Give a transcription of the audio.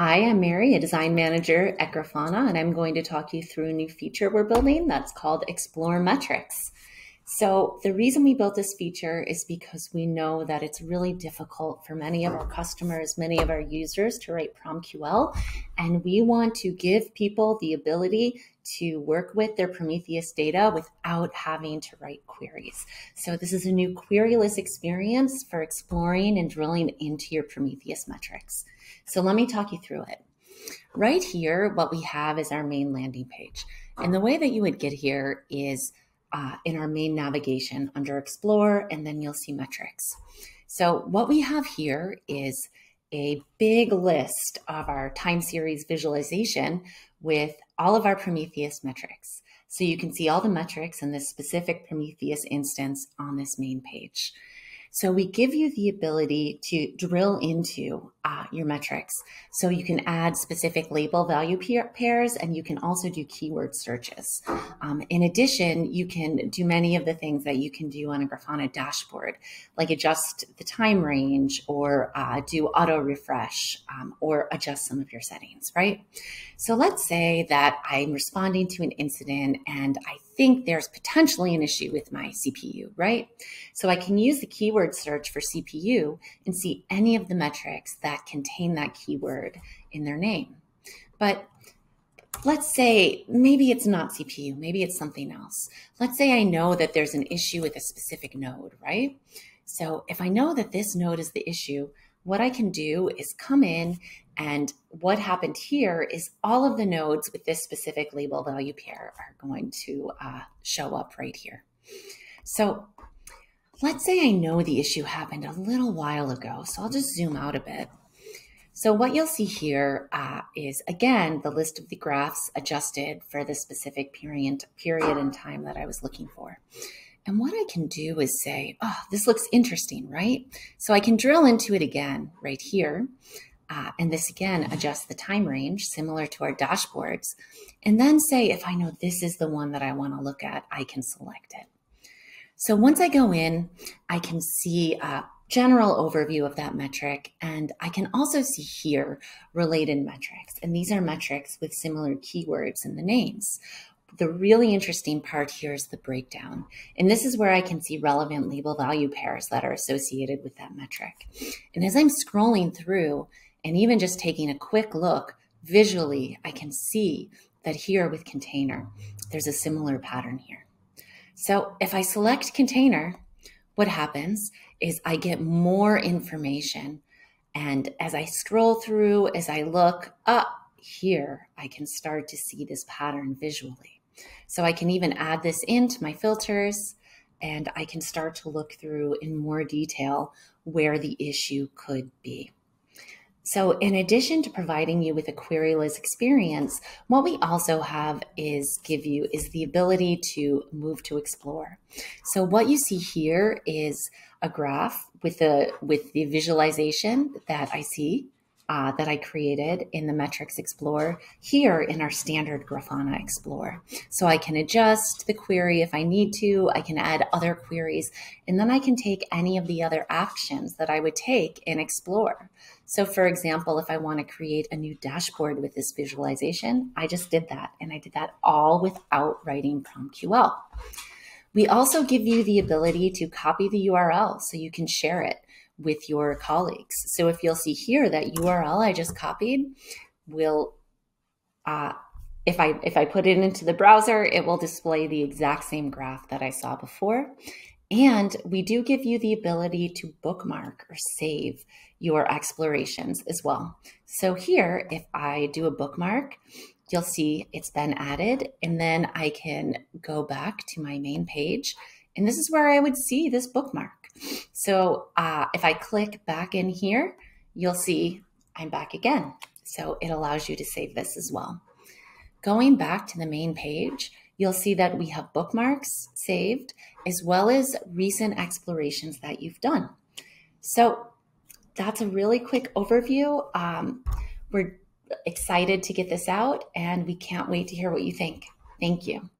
Hi, I'm Mary, a design manager at Grafana, and I'm going to talk you through a new feature we're building that's called Explore Metrics. So the reason we built this feature is because we know that it's really difficult for many of our customers, many of our users to write PromQL, and we want to give people the ability to work with their Prometheus data without having to write queries. So this is a new queryless experience for exploring and drilling into your Prometheus metrics. So let me talk you through it. Right here, what we have is our main landing page. And the way that you would get here is in our main navigation under Explore, and then you'll see Metrics. So what we have here is a big list of our time series visualization with all of our Prometheus metrics. So you can see all the metrics in this specific Prometheus instance on this main page. So we give you the ability to drill into your metrics. So you can add specific label value pairs, and you can also do keyword searches. In addition, you can do many of the things that you can do on a Grafana dashboard, like adjust the time range or do auto refresh or adjust some of your settings, right? So let's say that I'm responding to an incident and I think there's potentially an issue with my CPU, right? So I can use the keyword search for CPU and see any of the metrics that contain that keyword in their name. But let's say maybe it's not CPU, maybe it's something else. Let's say I know that there's an issue with a specific node, right? So if I know that this node is the issue, what I can do is come in, and what happened here is all of the nodes with this specific label value pair are going to show up right here. So let's say I know the issue happened a little while ago, so I'll just zoom out a bit. So what you'll see here is, again, the list of the graphs adjusted for the specific period in time that I was looking for. And what I can do is say, oh, this looks interesting, right? So I can drill into it again right here. And this, again, adjusts the time range, similar to our dashboards. And then say, if I know this is the one that I want to look at, I can select it. So once I go in, I can see a general overview of that metric. And I can also see here related metrics. And these are metrics with similar keywords in the names. The really interesting part here is the breakdown. And this is where I can see relevant label value pairs that are associated with that metric. And as I'm scrolling through and even just taking a quick look visually, I can see that here with container, there's a similar pattern here. So if I select container, what happens is I get more information. And as I scroll through, as I look up here, I can start to see this pattern visually. So I can even add this into my filters, and I can start to look through in more detail where the issue could be. So in addition to providing you with a queryless experience, what we also have is give you the ability to move to explore. So what you see here is a graph with the visualization that I see. That I created in the Metrics Explorer here in our standard Grafana Explorer. So I can adjust the query if I need to, I can add other queries, and then I can take any of the other actions that I would take in Explore. So for example, if I want to create a new dashboard with this visualization, I just did that, and I did that all without writing PromQL. We also give you the ability to copy the URL so you can share it with your colleagues. So if you'll see here, that URL I just copied will, if I put it into the browser, it will display the exact same graph that I saw before. And we do give you the ability to bookmark or save your explorations as well. So here, if I do a bookmark, you'll see it's been added, and then I can go back to my main page. And this is where I would see this bookmark. So if I click back in here, you'll see I'm back again. So it allows you to save this as well. Going back to the main page, you'll see that we have bookmarks saved, as well as recent explorations that you've done. So that's a really quick overview. We're excited to get this out, and we can't wait to hear what you think. Thank you.